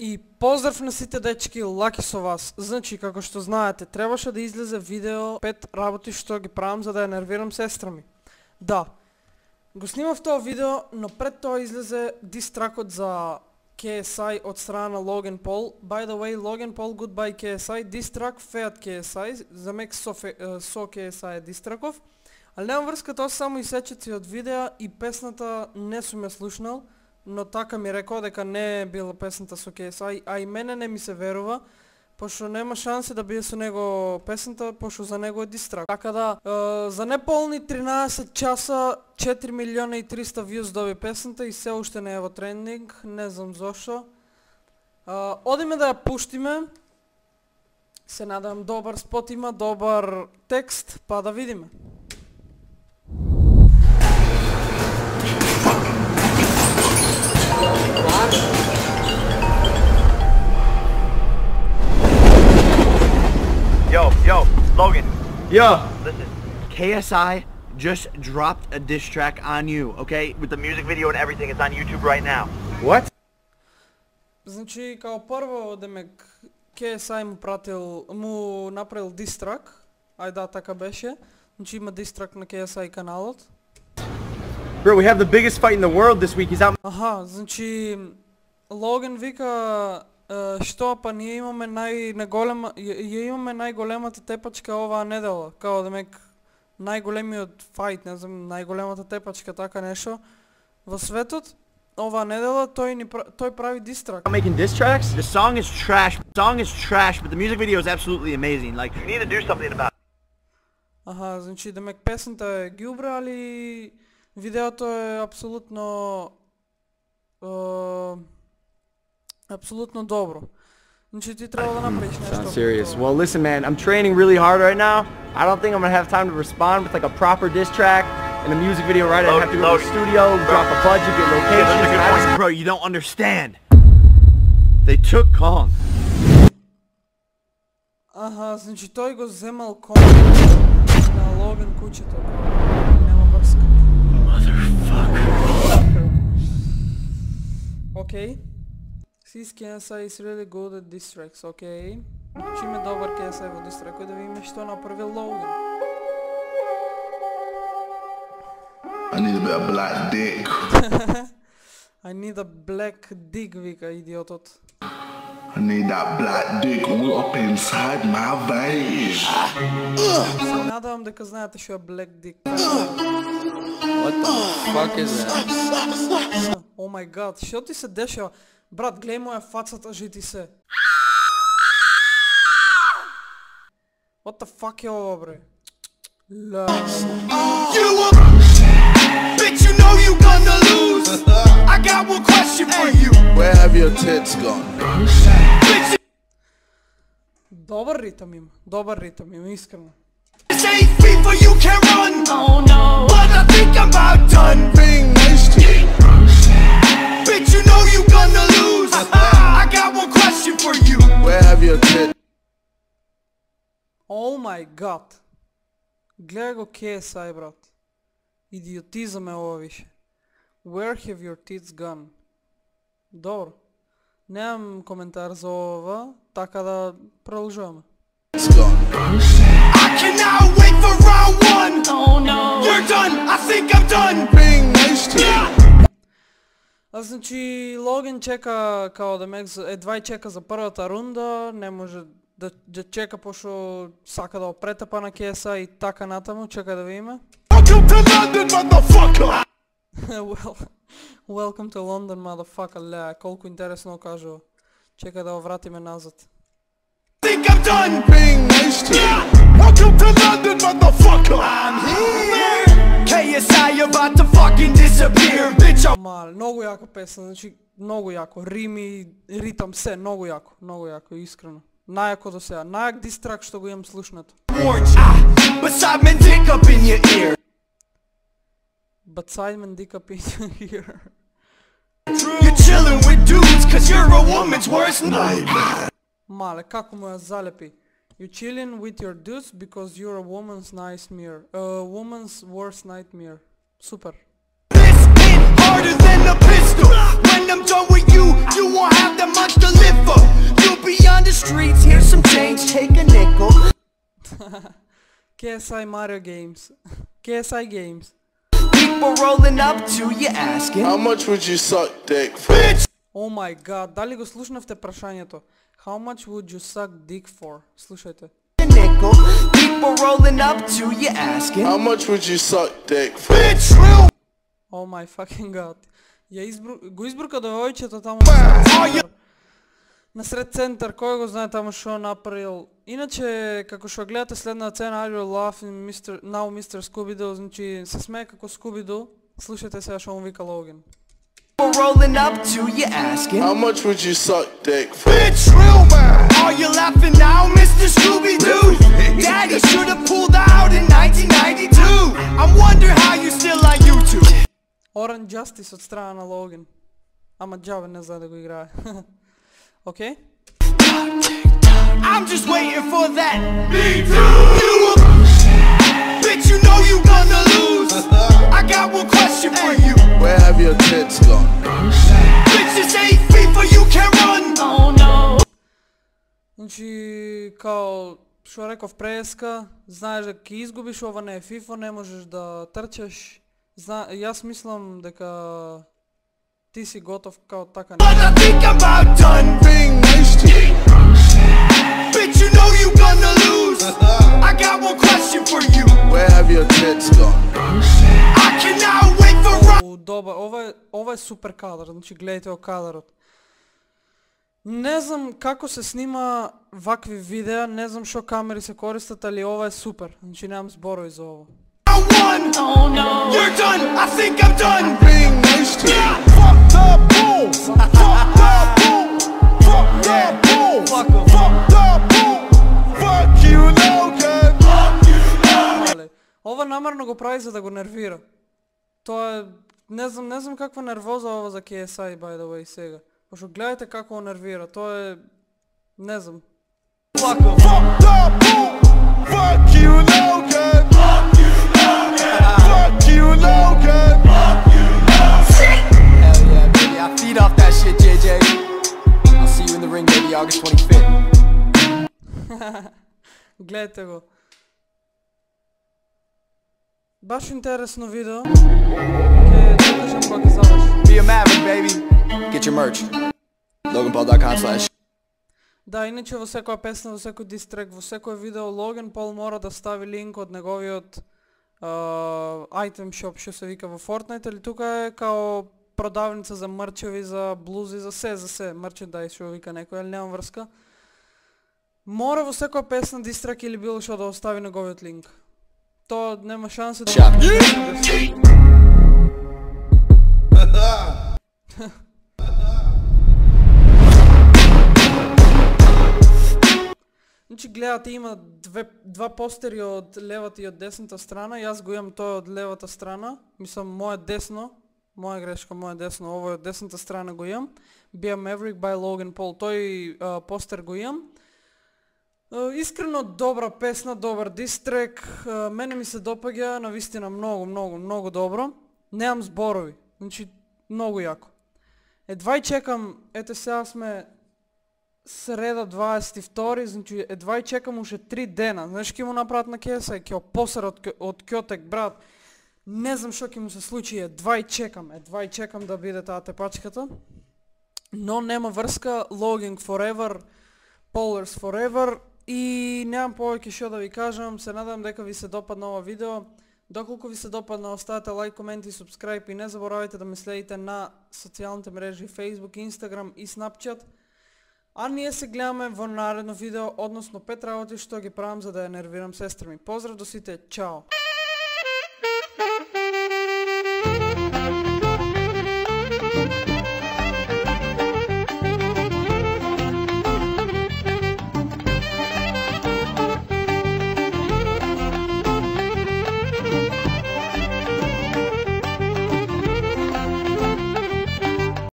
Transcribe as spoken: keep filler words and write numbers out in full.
И поздрав на сите дечки, лаки со вас. Значи, како што знаете, требаше да излезе видео пет работи што ги правам за да ја нервирам сестра ми. Да, го снимав тоа видео, но пред тоа излезе дистракот за К С И од страна Logan Paul. By the way, Logan Paul, goodbye К С И, дистрак феат К С И, замек со, фе, со К С И дистраков. Ал немам врска, тоа само исечеци од видео и песната не сум ја слушнал. Но така ми рекоа дека не е била песната со К С И, а и мене не ми се верува, пошто нема шанси да биде со него песната, пошто за него е дистрак. Така да, е, за неполни тринадесет часа, четири милиона и триста views доби песната и се уште не е во трендинг, не знам зошто. Е, одиме да ја пуштиме, се надам добар спот има, добар текст, па да видиме. Yo, yo, Logan. Yo. Listen, K S I just dropped a diss track on you, okay? With the music video and everything, it's on YouTube right now. What? Значи, као прво, демек, К С И му пратил, му направил diss track. Ај да, така беше. Значи, има diss track на К С И каналот. Bro, we have the biggest fight in the world this week. He's out. Аха, значи, Логан вика, што па ние имаме најголема, ја имаме најголемата тепачка оваа недела, као демек најголемиот фајт, не знам, најголемата тепачка, така нешто во светот. Оваа недела тој ни тој прави дистрак. I'm making diss tracks. The song is trash. The song is trash, but the music video is absolutely amazing. Like you need to do something about it. Аха, значи демек песната е ги убрали, видеото е апсолутно Absolutely добро. Значи ти треба да направиш нешто. I'm serious. Well, listen man, I'm training really hard right now. I don't think I'm going to have time to respond with like a proper diss track and a music video right. I have to go to the studio, drop a budget, get locations. Bro, you don't understand. They took Kong. Аха, значи тој го земал Kong на Логан кучето. Нема врска. Motherfucker. Окей. This K S I is really good at diss tracks, okay? Значи има добар К С И во diss track, да видиме што направи Логан. I need a bit of black dick. I need a black dick, вика идиотот. I need that black dick all up inside my veins. Се надавам дека знаете што е black dick. What the fuck is that? Oh my god, што ти се дешава? Брат, глеј моја фацата, жити се. What the fuck е ова, бре? Ла. Bitch, you know you gonna lose. I got one question for you. Where have your tits gone? Добар ритам има, добар ритам има, искрено. Bitch, you know you gonna lose. I got one question for you. Where have your tits? Oh my god. Гледај го К С И, брат. Идиотизам е ова више. Where have your tits gone? Добро. Немам коментар за ова, така да продолжуваме. I cannot wait for round one. Oh no. You're done. I think I'm done. Being nice to you. А значи Логан чека као да мек едва чека за првата рунда, не може да, да чека пошто сака да опретапа на К С И и така натаму, чека да видиме. Welcome to London, motherfucker. Well, welcome to London, motherfucker. Ле, колку интересно кажува. Чека да го вратиме назад. Think I'm done being nice to you. Welcome to London, motherfucker. I'm here. K S I about to fucking disappear, bitch. Мал, многу јако песен, значи многу јако, рими, ритам се, многу јако, многу јако, искрено. Најако до сега, најак дистрак што го имам слушнато. But Sideman dick up in your ear. But Sideman dick up in your ear. You're chilling with dudes cuz you're a woman's worst nightmare. Мале, како му ја залепи. You chilling with your dudes because you're a woman's nightmare. A woman's worst nightmare. Super. This hit harder than a pistol. When I'm done with you, you won't have that much to live. K S I Mario Games. K S I Games. People rolling up to you asking. How much would you suck dick for? Oh my god, дали го слушнавте прашањето? How much would you suck dick for? Слушајте. People rolling up to you asking. How much would you suck dick for? Oh my fucking god. Ја избру... го избрука довојчето таму. Насред центар, кој го знае таму шо направил. Иначе, како што гледате следна цена, Are You Laughing Mister... Now Mister Scooby-Doo, значи се смее како Scooby-Doo. Слушајте сега што му вика Logan. Rolling up to you asking. How much would you suck dick for? Bitch, real man. Are you laughing now, Mister Scooby-Doo? Daddy should have pulled out in nineteen ninety-two. I wonder how you still on YouTube. Orange Justice од страна на Logan. Ама джабе не знае да го играе. Океј? I'm just waiting for that. Me too. Bitch, you know you gonna lose. I got one question for you. Where have your tits gone? Bitches ain't free for you can run. Oh no. Значи, као што реков преска, знаеш дека ќе изгубиш, ова не е FIFA, не можеш да трчаш. Зна, јас мислам дека ти си готов као така. But I think I'm about done being nasty. Bitch, you know you gonna lose. I got one question for you. Where have your tits gone? I cannot wait for. Добар, ова е, ова е супер кадар, значи гледајте о кадарот. Не знам како се снима вакви видеа, не знам што камери се користат, али ова е супер. Значи немам зборови за ово. Oh no. You're done. I think I'm done. Being nice to you. Yeah. Fuck the bull. Fuck the bull. Fuck the bull. Fuck the bull. Fuck you, Logan. Fuck you, Logan. Ова намерно го прави за да го нервира. Тоа е, не знам, не знам каква нервоза ова за K S I by the way сега. Пошто гледајте како го нервира. Тоа е, не знам. Fuck the bull. Fuck you, Logan. Гледате го. Баш интересно видео. Ке докажам кога ќе заврши. Be a Maverick, baby. Get your merch. logan pol dot com slash. Да, иначе во секоја песна, во секој дистрек, во секој видео Logan Paul мора да стави линк од неговиот Uh, item shop што се вика во Fortnite, или тука е као продавница за мерчеви, за блузи, за се, за се, мерчендајз што вика некој, али немам врска. Мора во секоја песна, дистрак или било што да остави неговиот линк. Тоа нема шанси да... Значи гледате, има две, два постери од левата и од десната страна, јас го имам тој од левата страна, мислам моје десно, моја грешка, моје десно, овој од десната страна го имам, Be a Maverick by Logan Paul, тој а, постер го имам. А, искрено добра песна, добар дистрек, а, мене ми се допаѓа, навистина многу, многу, многу добро, немам зборови, значи многу јако. Едва и чекам, ете сега сме... Среда дваесет и втори, значи едва и чекам уште три дена. Знаеш ќе му направат на K S I, ќе опосерат од Кјотек, брат. Не знам што ќе му се случи, едва и чекам, едва и чекам да биде таа тепачката. Но нема врска, Logan Forever, Polars Forever и немам повеќе што да ви кажам. Се надам дека ви се допадна ова видео. Доколку ви се допадна, оставете лайк, комент и субскрајб и не заборавајте да ме следите на социјалните мрежи Facebook, Instagram и Snapchat. А ние се гледаме во наредно видео, односно пет работи што ги правам за да ја нервирам сестра ми. Поздрав до сите, чао!